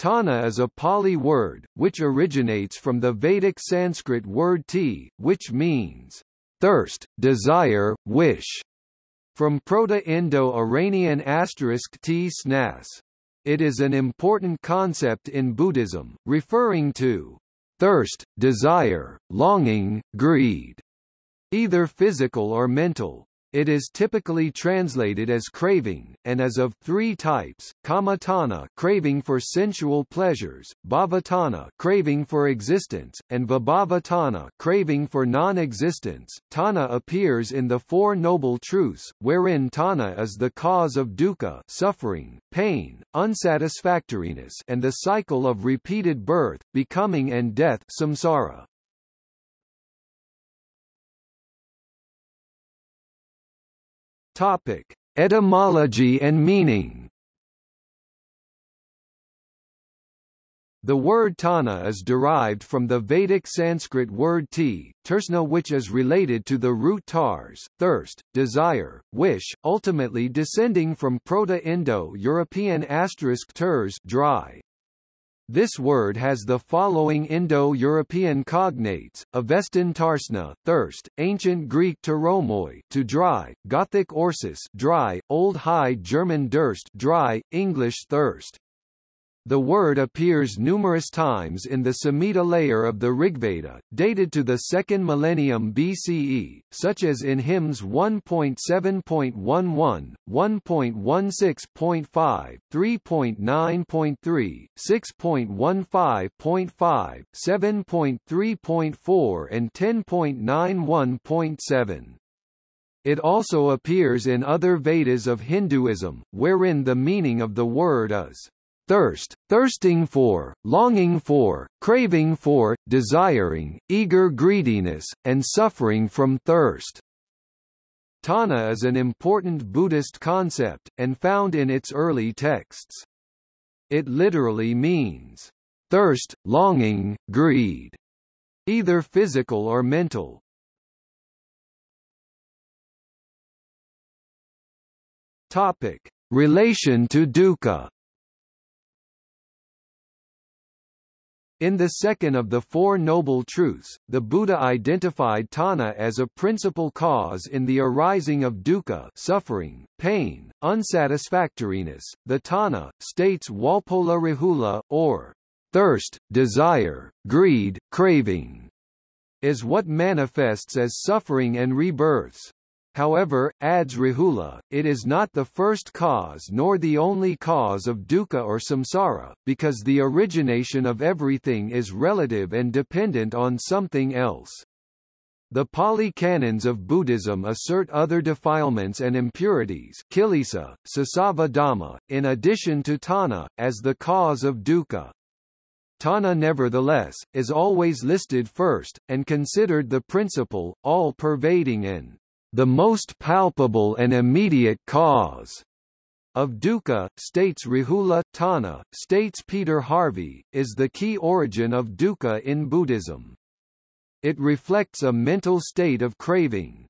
Taṇhā is a Pali word, which originates from the Vedic Sanskrit word ti, which means thirst, desire, wish, from Proto-Indo-Iranian *t-snas. It is an important concept in Buddhism, referring to thirst, desire, longing, greed, either physical or mental. It is typically translated as craving, and is of three types: kāma-taṇhā, craving for sensual pleasures; bhava-taṇhā, craving for existence; and vibhava-taṇhā, craving for non-existence. Taṇhā appears in the Four Noble Truths, wherein taṇhā is the cause of dukkha, suffering, pain, unsatisfactoriness, and the cycle of repeated birth, becoming, and death, samsara. Topic: Etymology and meaning. The word taṇhā is derived from the Vedic Sanskrit word ti, tṛṣṇā, which is related to the root tars, thirst, desire, wish, ultimately descending from Proto-Indo-European *turs, dry. This word has the following Indo-European cognates: Avestan tarsna, thirst; Ancient Greek teromoi, to dry; Gothic orsis, dry; Old High German durst, dry; English thirst. The word appears numerous times in the Samhita layer of the Rigveda, dated to the 2nd millennium BCE, such as in hymns 1.7.11, 1.16.5, 3.9.3, 6.15.5, 7.3.4 and 10.91.7. It also appears in other Vedas of Hinduism, wherein the meaning of the word is thirst, thirsting for, longing for, craving for, desiring, eager greediness, and suffering from thirst. Taṇhā is an important Buddhist concept, and found in its early texts. It literally means thirst, longing, greed, either physical or mental. Topic: Relation to dukkha. In the second of the Four Noble Truths, the Buddha identified taṇhā as a principal cause in the arising of dukkha, suffering, pain, unsatisfactoriness. The taṇhā, states Walpola Rahula, or thirst, desire, greed, craving, is what manifests as suffering and rebirths. However, adds Rahula, it is not the first cause nor the only cause of dukkha or samsara, because the origination of everything is relative and dependent on something else. The Pali canons of Buddhism assert other defilements and impurities, kilesa, sasava-dhamma, in addition to taṇhā, as the cause of dukkha. Taṇhā, nevertheless, is always listed first, and considered the principal, all-pervading and the most palpable and immediate cause of dukkha, states Rahula. Taṇhā, states Peter Harvey, is the key origin of dukkha in Buddhism. It reflects a mental state of craving.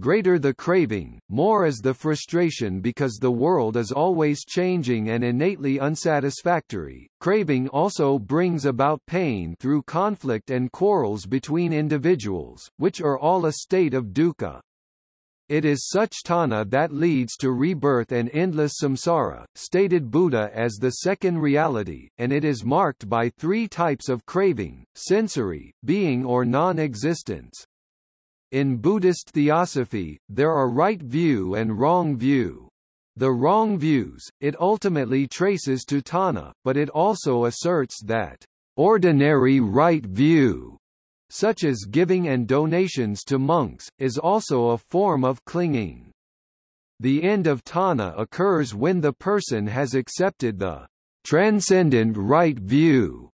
Greater the craving, more is the frustration, because the world is always changing and innately unsatisfactory. Craving also brings about pain through conflict and quarrels between individuals, which are all a state of dukkha. It is such taṇhā that leads to rebirth and endless samsara, stated Buddha as the second reality, and it is marked by three types of craving: sensory, being or non-existence. In Buddhist theosophy, there are right view and wrong view. The wrong views, it ultimately traces to taṇhā, but it also asserts that ordinary right view, such as giving and donations to monks, is also a form of clinging. The end of taṇhā occurs when the person has accepted the transcendent right view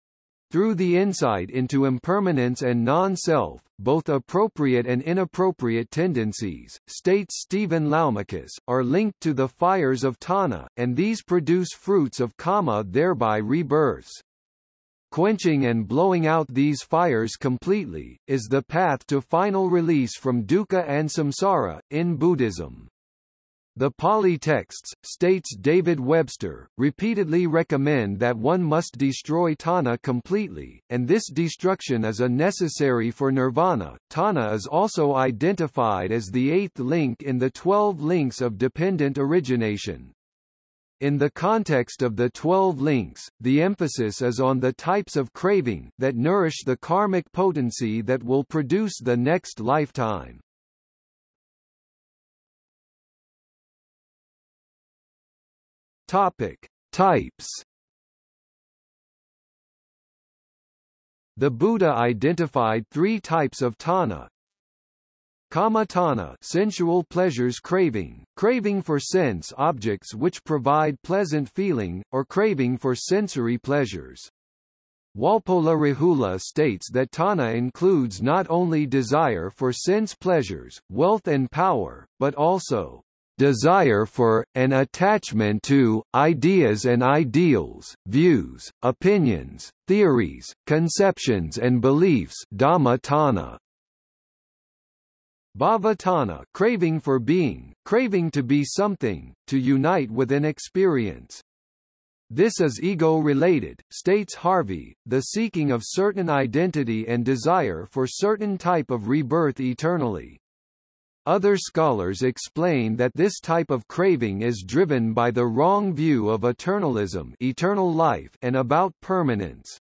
through the insight into impermanence and non-self, both appropriate and inappropriate tendencies, states Stephen Laumakis, are linked to the fires of taṇhā, and these produce fruits of kama, thereby rebirths. Quenching and blowing out these fires completely is the path to final release from dukkha and samsara in Buddhism. The Pali texts, states David Webster, repeatedly recommend that one must destroy taṇhā completely, and this destruction is a necessary for nirvana. Taṇhā is also identified as the eighth link in the 12 links of dependent origination. In the context of the 12 links, the emphasis is on the types of craving that nourish the karmic potency that will produce the next lifetime. Topic: Types. The Buddha identified three types of taṇhā: kāma-taṇhā, sensual pleasures craving, craving for sense objects which provide pleasant feeling, or craving for sensory pleasures. Walpola Rahula states that taṇhā includes not only desire for sense pleasures, wealth and power, but also desire for, and attachment to, ideas and ideals, views, opinions, theories, conceptions and beliefs. Dhamma-tana. Bhava-taṇhā, craving for being, craving to be something, to unite with an experience. This is ego-related, states Harvey, the seeking of certain identity and desire for certain type of rebirth eternally. Other scholars explain that this type of craving is driven by the wrong view of eternalism, eternal life, and about permanence.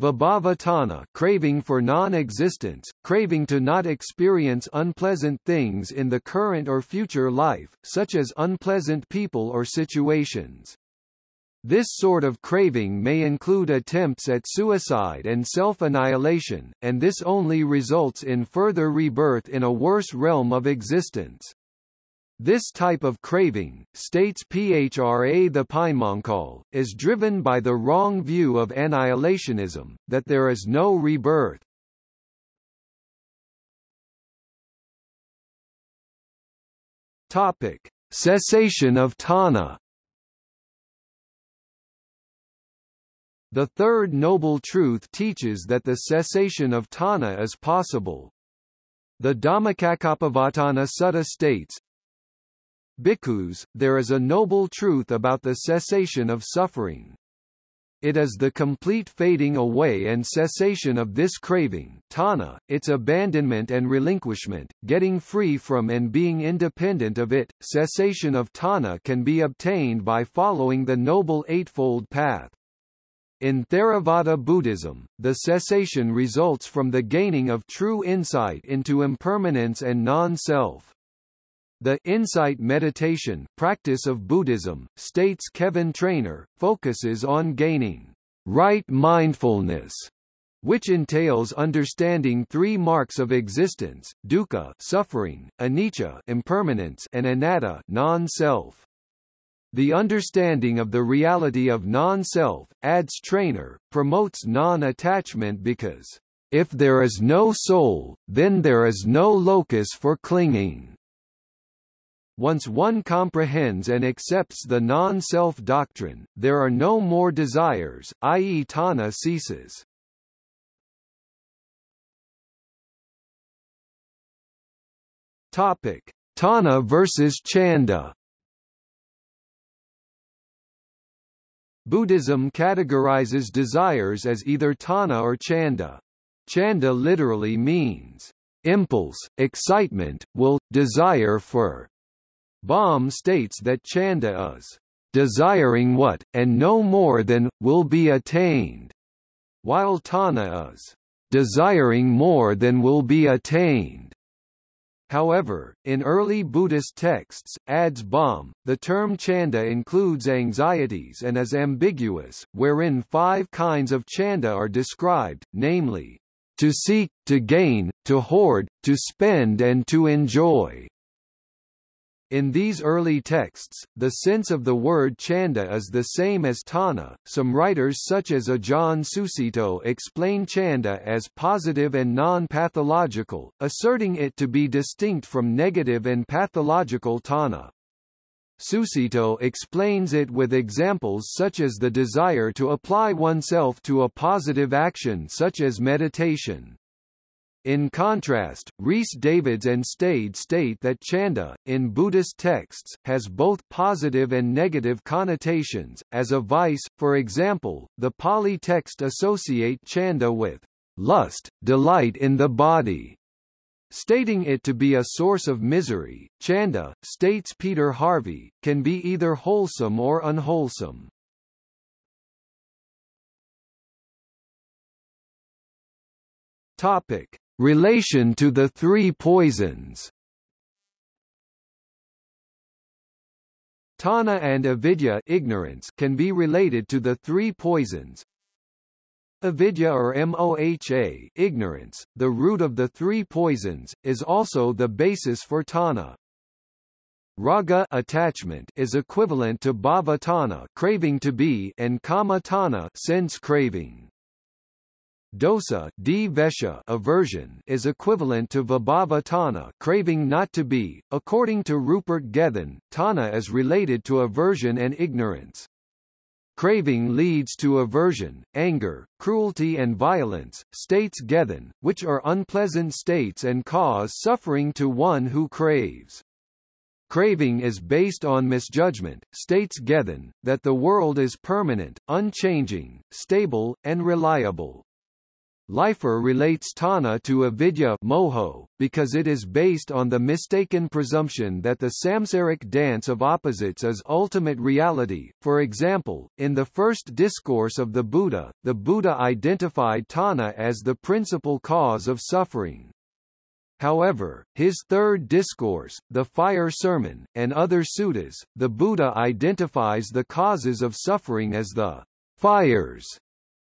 Vibhava-taṇhā, craving for non-existence, craving to not experience unpleasant things in the current or future life, such as unpleasant people or situations. This sort of craving may include attempts at suicide and self-annihilation, and this only results in further rebirth in a worse realm of existence. This type of craving, states Phra Pinemongkol, is driven by the wrong view of annihilationism, that there is no rebirth. Topic: Cessation of taṇhā. The Third Noble Truth teaches that the cessation of taṇhā is possible. The Dhammacakkappavattana Sutta states, "Bhikkhus, there is a noble truth about the cessation of suffering. It is the complete fading away and cessation of this craving, taṇhā, its abandonment and relinquishment, getting free from and being independent of it. Cessation of taṇhā can be obtained by following the Noble Eightfold Path. In Theravada Buddhism, the cessation results from the gaining of true insight into impermanence and non-self." The insight meditation practice of Buddhism, states Kevin Trainor, focuses on gaining right mindfulness, which entails understanding three marks of existence: dukkha, suffering, anicca, impermanence, and anatta, non-self. The understanding of the reality of non-self, adds Trainor, promotes non-attachment because, "if there is no soul, then there is no locus for clinging." Once one comprehends and accepts the non-self doctrine, there are no more desires, i.e. taṇhā ceases. Topic: Taṇhā versus Chanda. Buddhism categorizes desires as either taṇhā or chanda. Chanda literally means impulse, excitement, will, desire for. Baum states that chanda is desiring what, and no more than, will be attained, while taṇhā is desiring more than will be attained. However, in early Buddhist texts, adds Baum, the term chanda includes anxieties and is ambiguous, wherein five kinds of chanda are described, namely, to seek, to gain, to hoard, to spend and to enjoy. In these early texts, the sense of the word chanda is the same as taṇhā. Some writers such as Ajahn Susito explain chanda as positive and non-pathological, asserting it to be distinct from negative and pathological taṇhā. Susito explains it with examples such as the desire to apply oneself to a positive action such as meditation. In contrast, Rhys Davids and Stade state that Chanda, in Buddhist texts, has both positive and negative connotations. As a vice, for example, the Pali text associate Chanda with lust, delight in the body, stating it to be a source of misery. Chanda, states Peter Harvey, can be either wholesome or unwholesome. Topic: relation to the three poisons. Taṇhā and avidya, ignorance, can be related to the three poisons. Avidya or moha, ignorance, the root of the three poisons, is also the basis for taṇhā. Raga, attachment, is equivalent to bhava-taṇhā, craving to be, and kāma-taṇhā, sense craving. Dosa, dvesha, aversion, is equivalent to vibhava-taṇhā, craving not to be. According to Rupert Gethin, taṇhā is related to aversion and ignorance. Craving leads to aversion, anger, cruelty and violence, states Gethin, which are unpleasant states and cause suffering to one who craves. Craving is based on misjudgment, states Gethin, that the world is permanent, unchanging, stable, and reliable. Lifer relates taṇhā to avidya moha, because it is based on the mistaken presumption that the samsaric dance of opposites is ultimate reality. For example, in the first discourse of the Buddha identified taṇhā as the principal cause of suffering. However, his third discourse, the Fire Sermon, and other suttas, the Buddha identifies the causes of suffering as the fires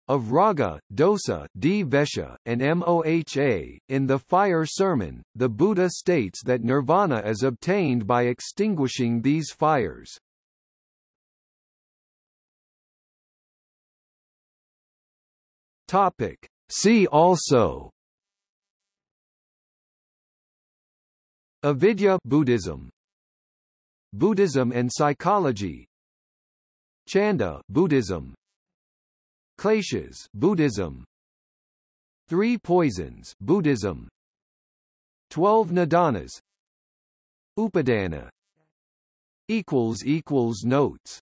of raga, dosa, dvesha, and moha. In the Fire Sermon, the Buddha states that nirvana is obtained by extinguishing these fires. Topic: see also. Avidya, Buddhism. Buddhism and psychology. Chanda, Buddhism. Kleshas, Buddhism. Three poisons, Buddhism. 12 nidanas, Upadana. Notes